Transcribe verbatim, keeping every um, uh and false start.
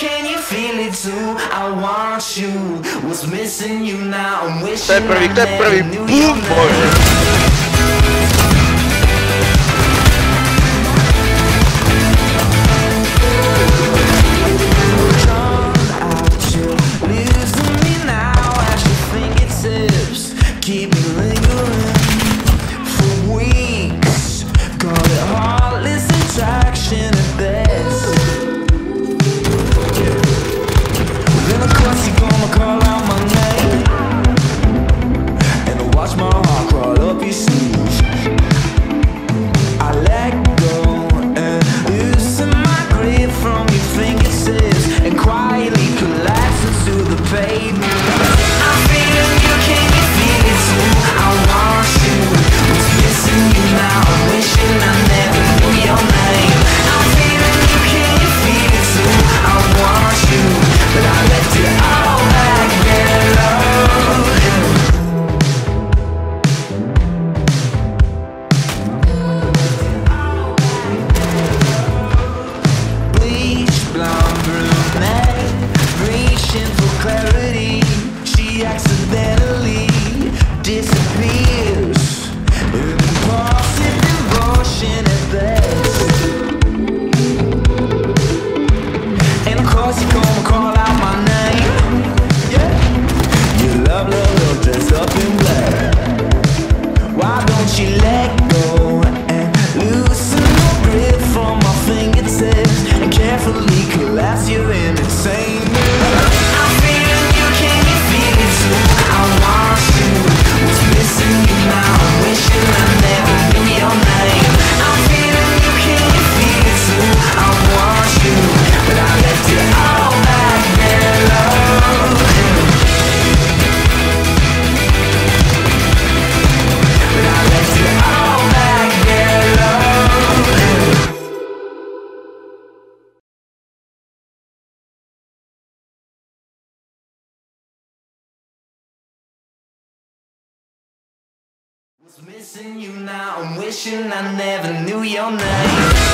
can you feel it too? I want you. Was missing you now. I'm wishing I knew you now. Missing you now, I'm wishing I never knew your name.